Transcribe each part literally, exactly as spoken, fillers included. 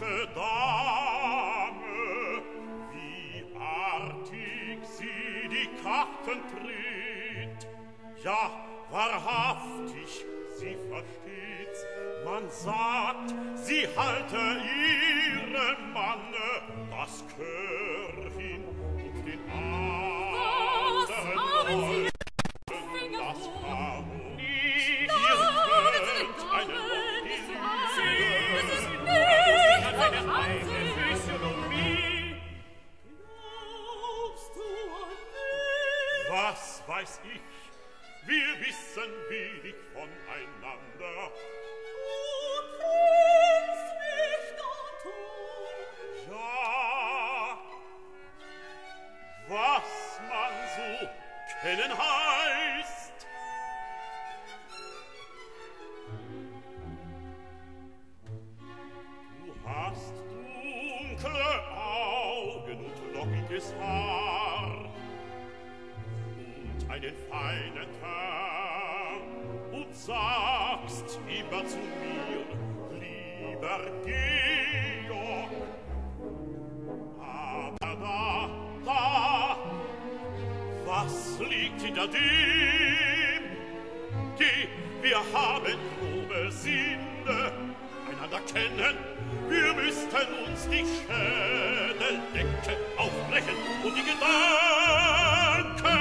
hübsche Dame, wie artig sie die Karten tritt. Ja, wahrhaftig, sie versteht's, man sagt, sie halte ihrem Manne das Körhin und den anderen das Haar nicht, ihr könnt einen was weiß ich, wir wissen wenig voneinander. Du kennst mich doch. Ja, was man so kennen heißt. Du hast dunkle Augen und lockiges Haar. Einen feinen Kern und sagst immer zu mir, lieber Georg. Aber da, da, was liegt hinter dem? Geh, wir haben grobe Sinne, einander kennen, wir müssten uns die Schädel decken, aufbrechen und die Gedanken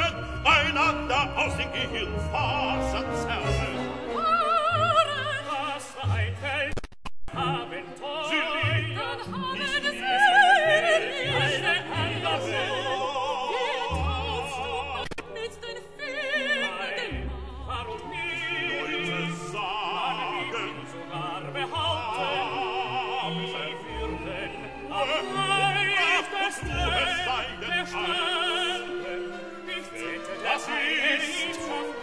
einander aus den Gehirnfasern zerren. Was ein Held haben Tod, sie liegen, dann haben es wir nicht einander so. Jetzt kommst du mit den fehlenden Mann. Warum nicht? Leute sagen, sogar behaupten, sie würden auf meines Leben bestehen. Das ist,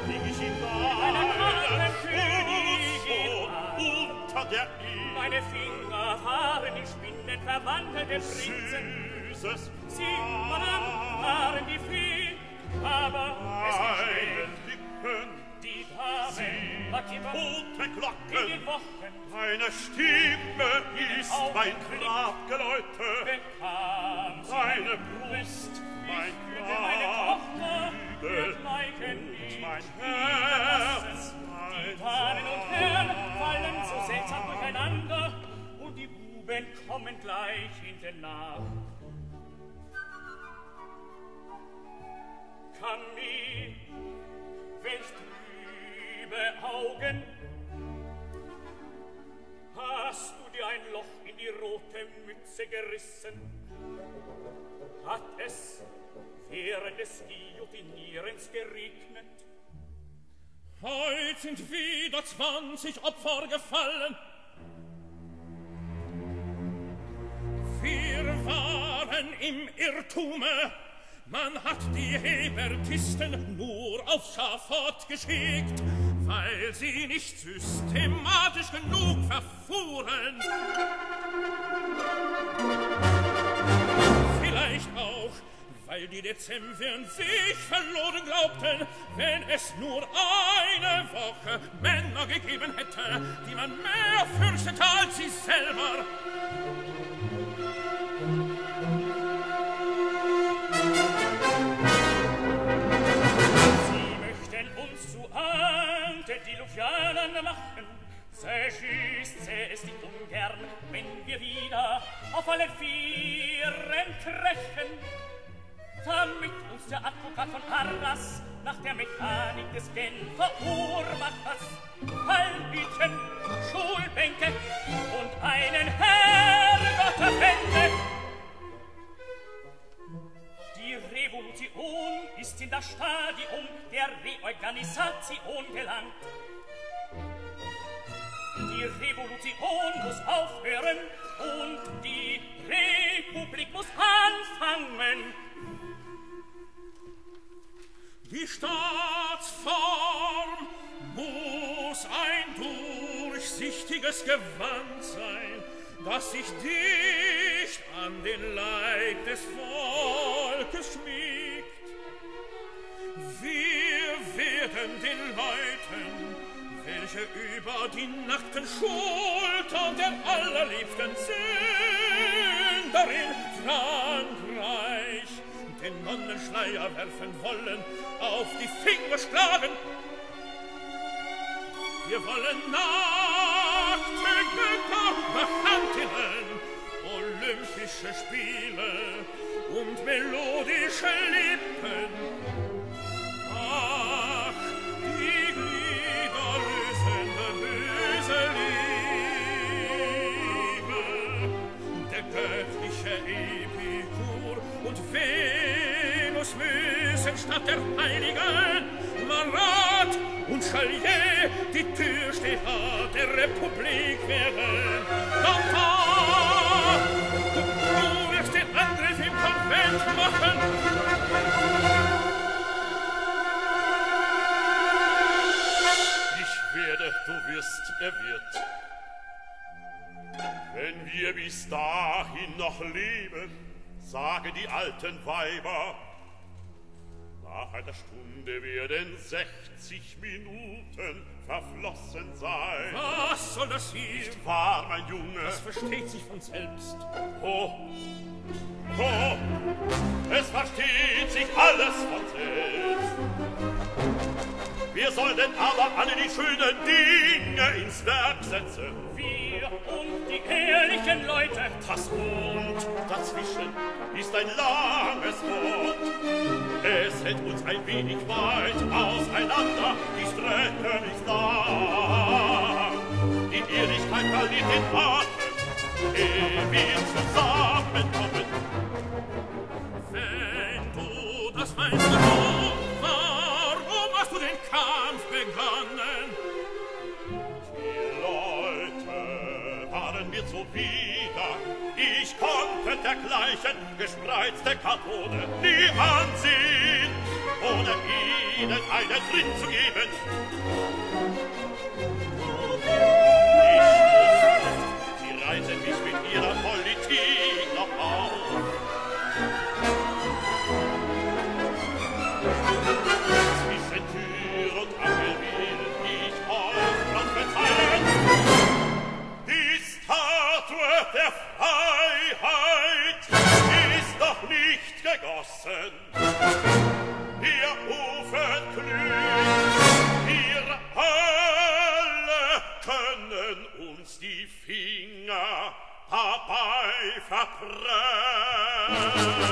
lieg ich in deinem Schmutz unter der Erde. Meine Finger haben die Spinnen verwandelt in Prinzen. Süßes Band waren die Fee, aber es geschehen. Die Dame hat die rote Glocke, meine Stimme ist mein Grabgeläute, meine Brust mein Grab. Wird leichen nicht, mein Herz, die Damen und Herren fallen so seltsam durcheinander und die Buben kommen gleich hinten nach. Camille, welch trübe Augen, hast du dir ein Loch in die rote Mütze gerissen? Hat es während des Guillotinierens geregnet? Heut sind wieder zwanzig Opfer gefallen. Wir waren im Irrtume. Man hat die Hebertisten nur aufs Schafott geschickt, weil sie nicht systematisch genug verfuhren. Vielleicht auch, weil die Dezemviren sich verloren glaubten, wenn es nur eine Woche Männer gegeben hätte, die man mehr fürchtete als sie selber. Sie möchten uns zu Antediluvianern machen, sehr schießt, sehr ist nicht ungern, wenn wir wieder auf allen Vieren krechen. Damit uns der Advokat von Arras nach der Mechanik des Genfer Uhrmachers Fallbieten, Schulbänke und einen Herrgott wendet. Die Revolution ist in das Stadium der Reorganisation gelangt. Die Revolution muss aufhören und die Republik muss anfangen. Die Staatsform muss ein durchsichtiges Gewand sein, das sich dicht an den Leib des Volkes schmiegt. Wir werden den Leuten, welche welche über die nackten Schultern der allerliebsten Sünderin Frankreich den Nonnenschleier werfen wollen, auf die Finger schlagen. Wir wollen nackte Götter behandeln, olympische Spiele und melodische Lippen. Göttliche Epikur und Venus müssen statt der Heiligen Marat und Chalier die Türsteher der Republik werden. Da, da, du wirst den Angriff im Konvent machen. Ich werde, du wirst, er wird. Wenn wir bis dahin noch leben, sagen die alten Weiber, nach einer Stunde werden sechzig Minuten verflossen sein. Was soll das hier? Nicht wahr, mein Junge? Das versteht sich von selbst. Oh, oh, es versteht sich alles von selbst. Wir sollten aber alle die schönen Dinge ins Werk setzen. Wie? Und die ehrlichen Leute. Das und dazwischen ist ein langes Wort. Es hält uns ein wenig weit auseinander. Die Strecke ist lang. Die Ehrlichkeit verliert den Atem, ehe wir zusammenkommen. Wenn du das weißt, warum, warum hast du den Kampf begonnen? Mir zuwider, ich konnte dergleichen gespreizte Kathode nie ansehen, ohne ihnen einen Tritt zu geben. Ich wusste, sie reizten mich mit ihrer Politik noch auf. Zwischen Tür und Angel will ich euch prophezeien. Statue der Freiheit ist noch nicht gegossen. Ihr Ufer glüht, wir alle können uns die Finger dabei verbrennen.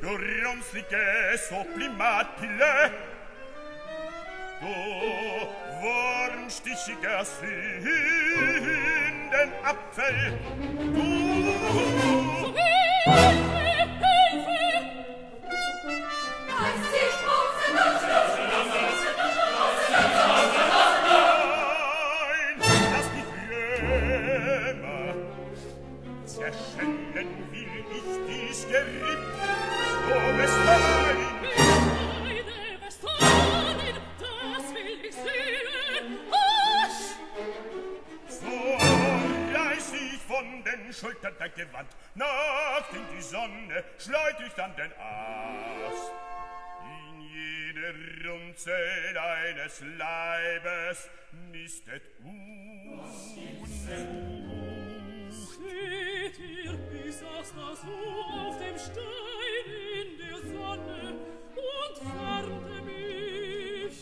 Du rumslige Supplimatpille, du wurmstichiger Sünder, den Apfel. Du! Hilfe! Hilfe! Das ist große Nuss! Nein! Das nicht jünger! Zerschellen will ich dies Gericht, so es sein! Von den Schultern dein Gewand, nachts in die Sonne schleit ich dann den Ast. In jeder Runzel deines Leibes nistet Unfug. Seht ihr, wie saß das U auf dem Stein in der Sonne und färbte mich.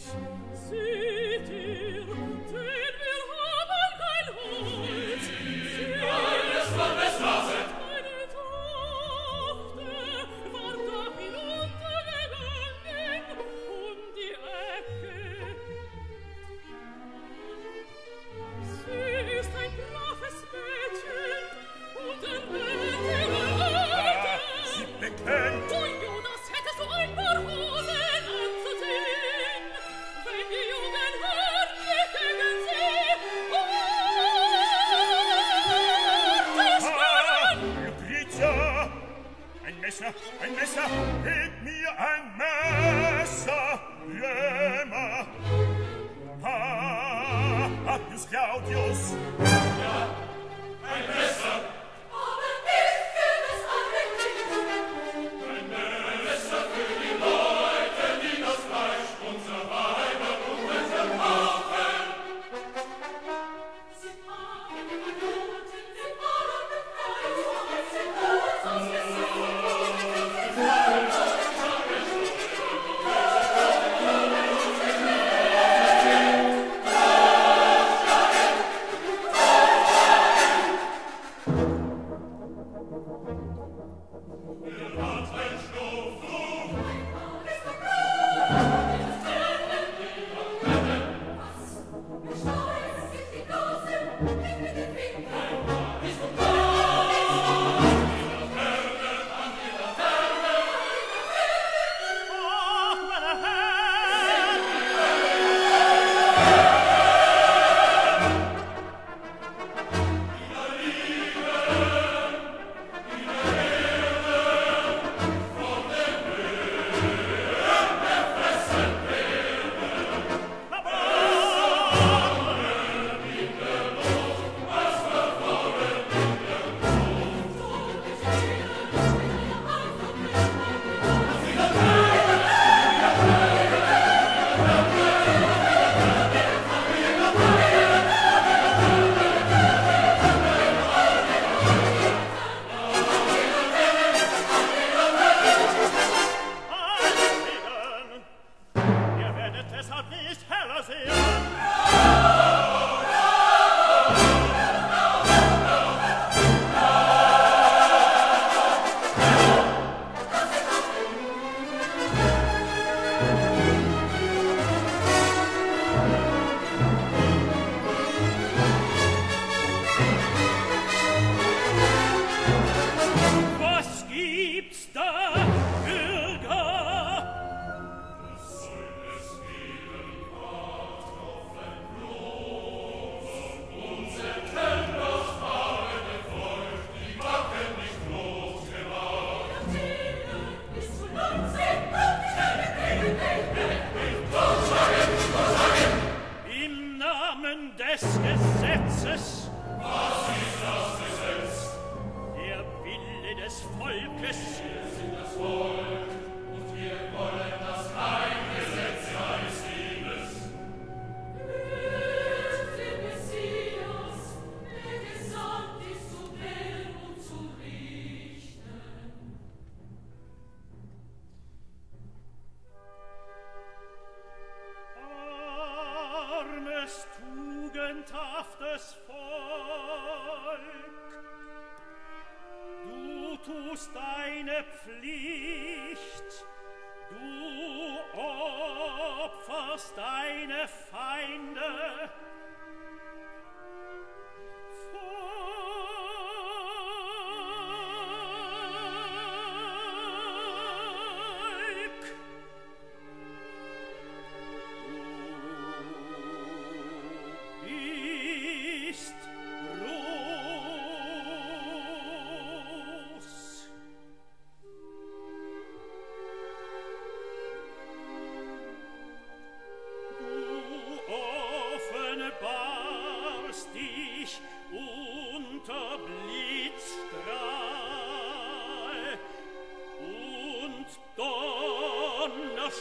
Seht ihr, den ein Messer, gib mir ein Messer, Römer. Ah, Appius Claudius. Ja, ein Messer. Aber nicht für das Anrecht. Ein Messer für die Leute, die das Fleisch unserer Weiber und Messer machen. Sie haben die Toten, sie waren befreit, sie haben sie ausgesucht. Deine Feinde. Vor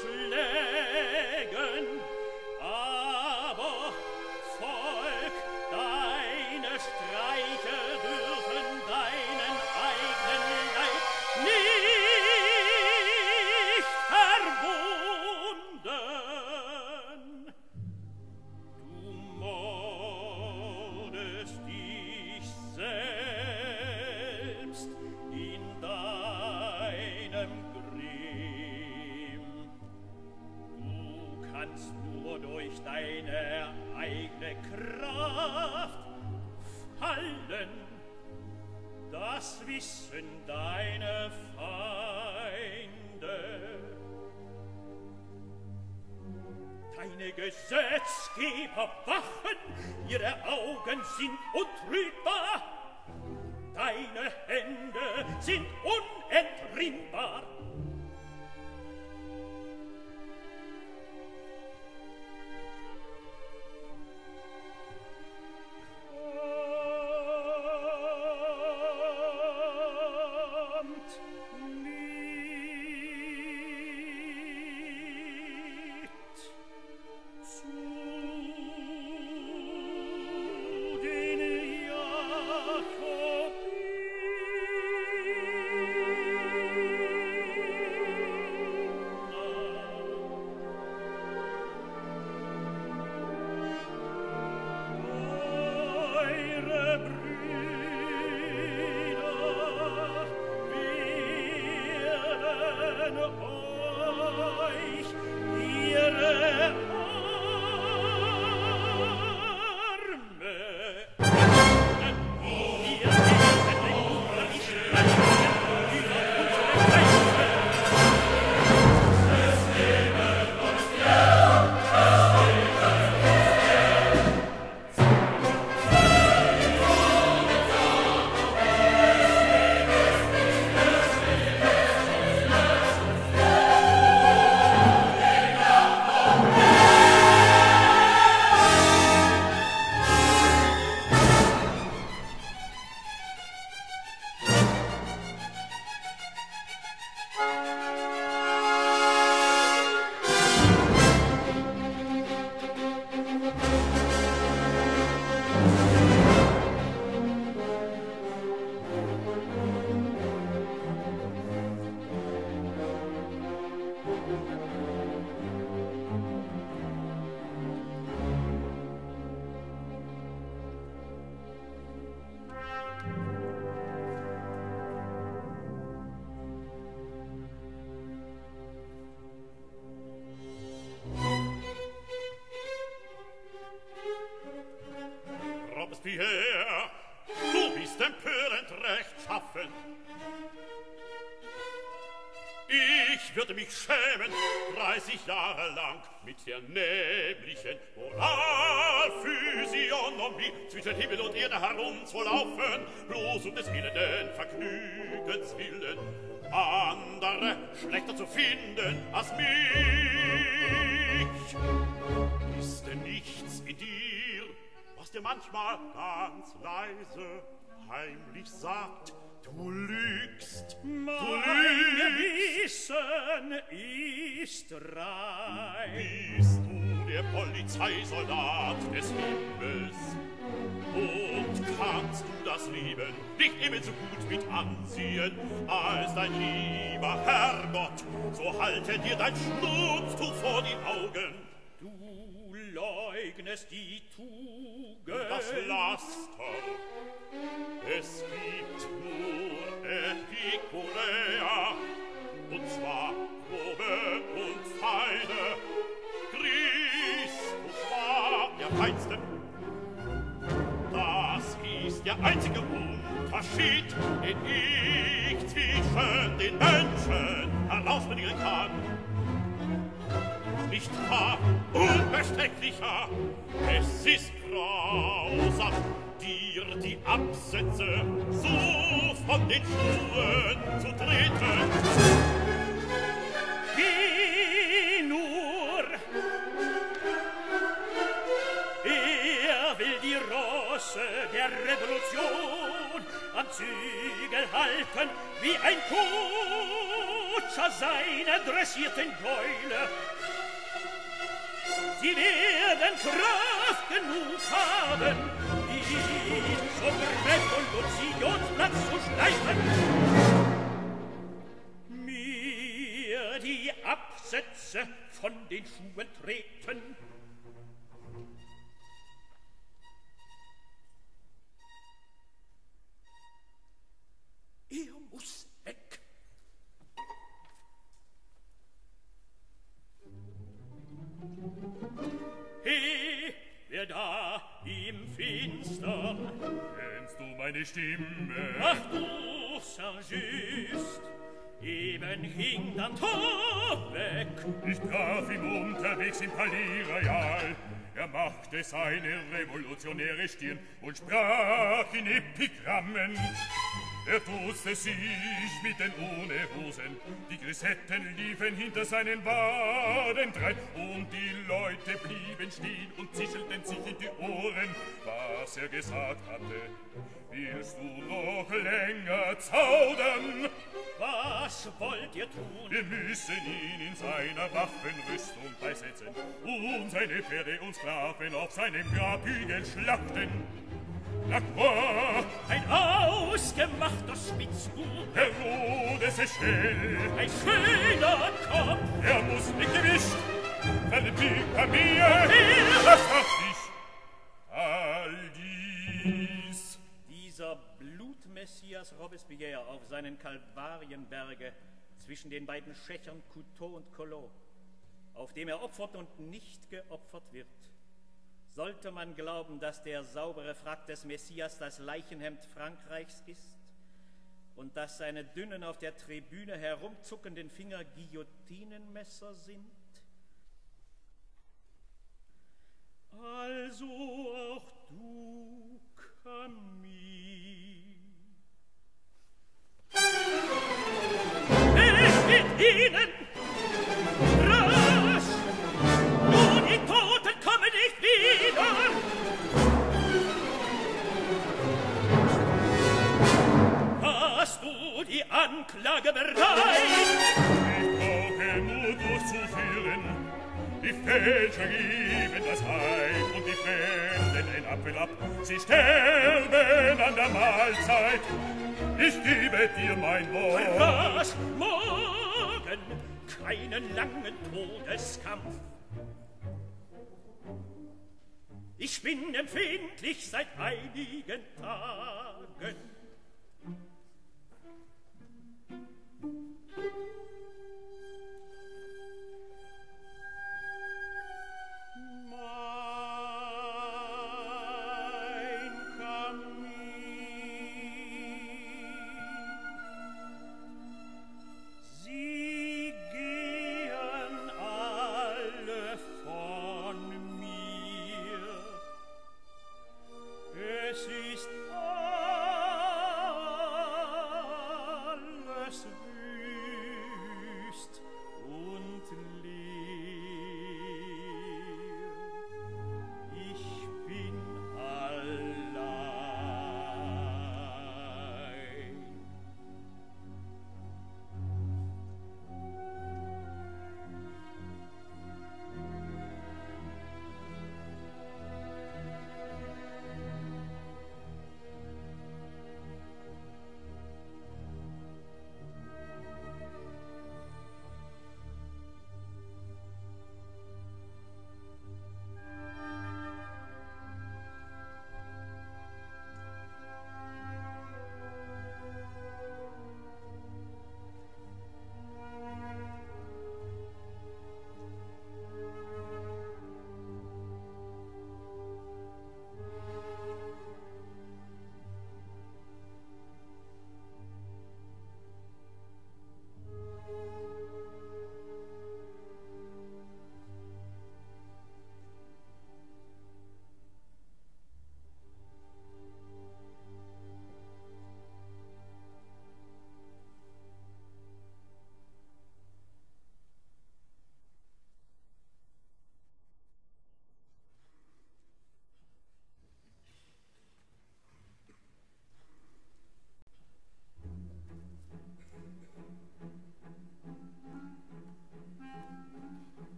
Schlägen, aber Volk, deine Streiche dürfen deinen eigenen Leib nicht verwunden. Du mordest dich selbst in deinem nur durch deine eigene Kraft fallen, das wissen deine Feinde. Deine Gesetzgeber wachen, ihre Augen sind untrügbar, deine Hände sind unentrinnbar. Robespierre, du bist empörend rechtschaffen. Ich würde mich schämen, dreißig Jahre lang mit der nämlichen Moralphysiognomie zwischen Himmel und Erde herumzulaufen, bloß um des elenden Vergnügens willen, andere schlechter zu finden als mich. Ist denn nichts in dir, was dir manchmal ganz leise heimlich sagt, du lügst, du lügst. Mein Gewissen ist rein. Bist du der Polizeisoldat des Himmels? Und kannst du das Leben nicht ebenso gut mit ansehen als dein lieber Herrgott? So halte dir dein Schnupftuch vor die Augen. Du leugnest die Tugend, das Laster. Es gibt nur Epikureer, und zwar grobe und feine. Christus war der Feinste. Das ist der einzige Unterschied, den ich zwischen den Menschen herausbringen kann. Nicht wahr, unbestechlicher, es ist grausam, dir die Absätze so von den Schuhen zu treten. Geh nur, er will die Rosse der Revolution am Zügel halten wie ein Kuh. Lutscher seine dressierten Gäule. Sie werden Kraft genug haben, ihn zum Revolutionsplatz zu schleifen. Mir die Absätze von den Schuhen treten. Er muss weg. He, wer da im Finstern? Kennst du meine Stimme? Ach du, Saint-Just, eben hing dann Tor weg. Ich traf ihn unterwegs im Palais Royal. Er machte seine revolutionäre Stirn und sprach in Epigrammen. Er dutzte sich mit den ohne Hosen, die Grisetten liefen hinter seinen Waden drein und die Leute blieben stehen und zischelten sich in die Ohren, was er gesagt hatte. Willst du noch länger zaudern? Was wollt ihr tun? Wir müssen ihn in seiner Waffenrüstung beisetzen und seine Pferde und Sklaven auf seinem Grabhügel schlachten. Lacroix, ein ausgemachter Spitzbub, Herodes ist schnell, ein schöner Kopf, er muss nicht gewischt, verlieb bei mir, das darf ich. All dies. Dieser Blutmessias Robespierre auf seinen Kalvarienberge zwischen den beiden Schächern Couteau und Collot, auf dem er opfert und nicht geopfert wird. Sollte man glauben, dass der saubere Frack des Messias das Leichenhemd Frankreichs ist und dass seine dünnen, auf der Tribüne herumzuckenden Finger Guillotinenmesser sind? Also auch du, Camille. Es mit Ihnen! Rasch! Nun die Toten kommen nicht wieder! Hast du die Anklage bereit? Ich brauche nur durchzuführen, die Fälscher geben das Heil und die Fremden den Apfel ab, sie sterben an der Mahlzeit. Ich gebe dir mein Wort. Was? Morgen keinen langen Todeskampf. Ich bin empfindlich seit einigen Tagen. Es ist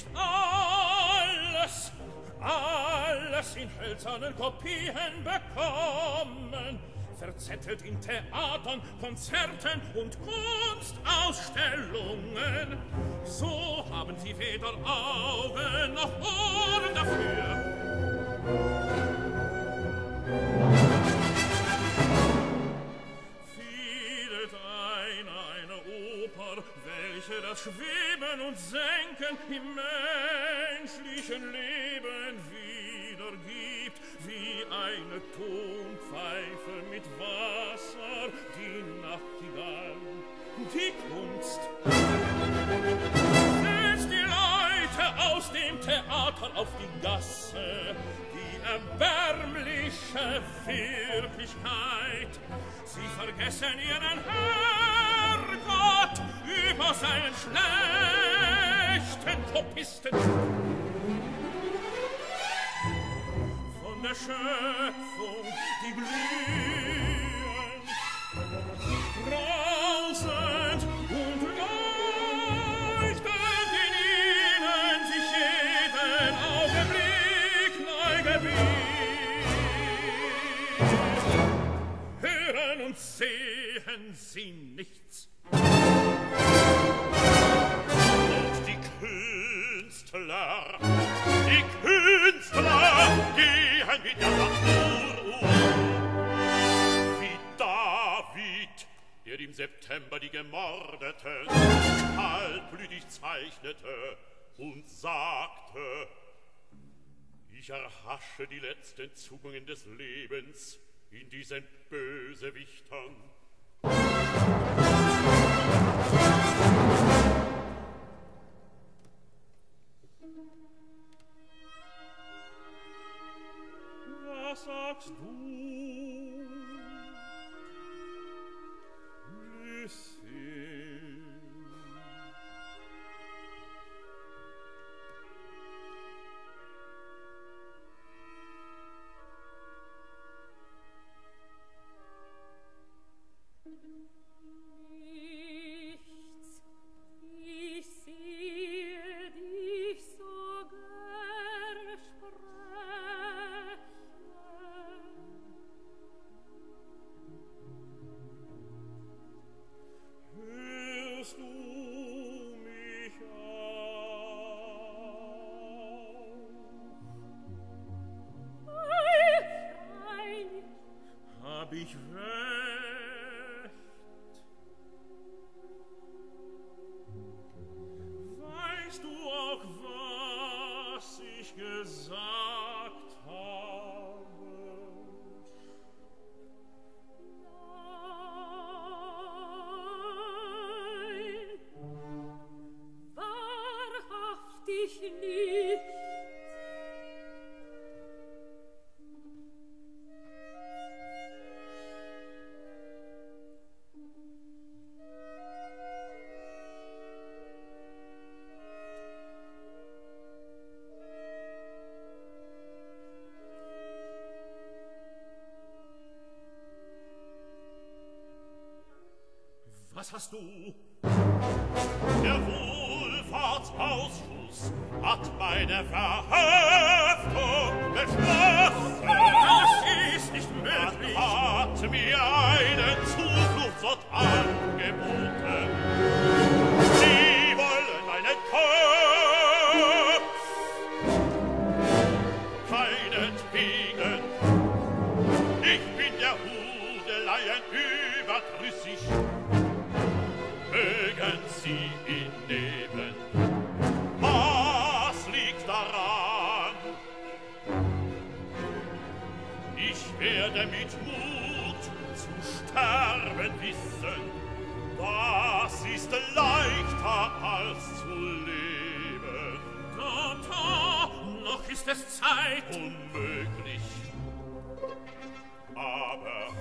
nicht alles, alles in hölzernen Kopien bekommen, verzettelt in Theatern, Konzerten und Kunstausstellungen. So haben sie weder Augen noch Ohren dafür. Welche das Schweben und Senken im menschlichen Leben wiedergibt, wie eine Tonpfeife mit Wasser, die Nachtigall, die Kunst. Setzt die Leute aus dem Theater auf die Gasse, die erbärmliche Wirklichkeit. Sie vergessen ihren Herrgott über seinen schlechten Kopisten. Von der Schöpfung, die blühen, brausend und leuchtend in ihnen sich jeden Augenblick neu gebiegt. Hören und sehen sie nichts. Und die Künstler, die Künstler gehen mit der Natur um, wie David, der im September die Gemordeten kaltblütig zeichnete und sagte: Ich erhasche die letzten Zugungen des Lebens in diesen Bösewichtern. Was sagst du, Lucille? Nichts, ich sehe dich so gern sprechen. Hörst du mich auch? Ei, freilich, hab ich recht. Weißt du auch, was ich gesagt habe? Nein, wahrhaftig nicht. Was hast du? Der Wohlfahrtsausschuss hat meine Verhaftung beschlossen. Das ist nicht möglich. Hat mir einen Zufluchtsort angeboten. Sie wollen meinen Kopf. Meinetwegen. Ich bin der Hudeleien überdrüssig. Mögen sie ihn nehmen. Was liegt daran? Ich werde mit Mut zu sterben wissen. Das ist leichter als zu leben. Gott, noch ist es Zeit. Unmöglich. Aber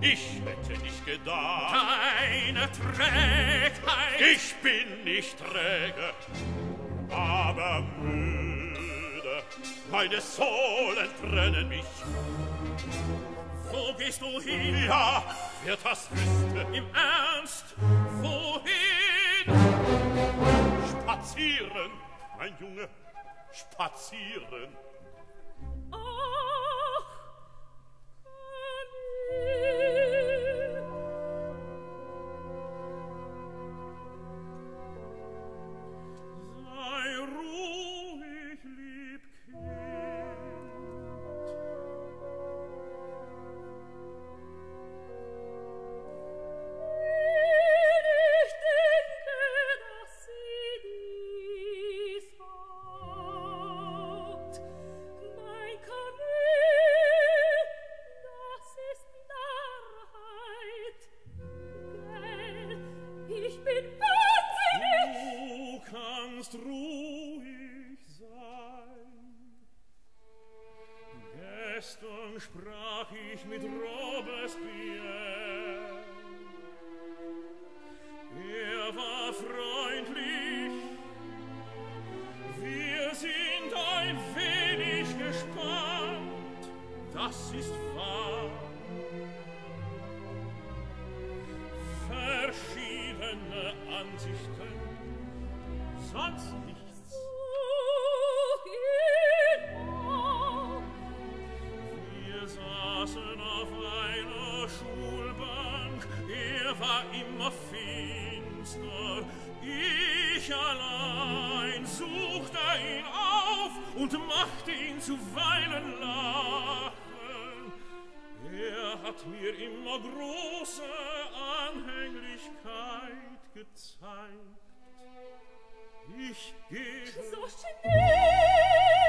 ich hätte nicht gedacht. Deine Trägheit. Ich bin nicht träge, aber müde. Meine Sohlen trennen mich. Wo gehst du hin? Ja, wer das wüsste. Im Ernst, wohin? Spazieren. mein Junge, spazieren. Ach, Camille. Sei ruhig, lieb Kind. Ruhig sein. Gestern sprach ich mit Robespierre. Er war freundlich. Wir sind ein wenig gespannt. Das ist wahr. Verschiedene Ansichten. Sonst nichts. Wir saßen auf einer Schulbank, er war immer finster. Ich allein suchte ihn auf und machte ihn zuweilen lachen. Er hat mir immer große Anhänglichkeit gezeigt. Ich gehe so schnell.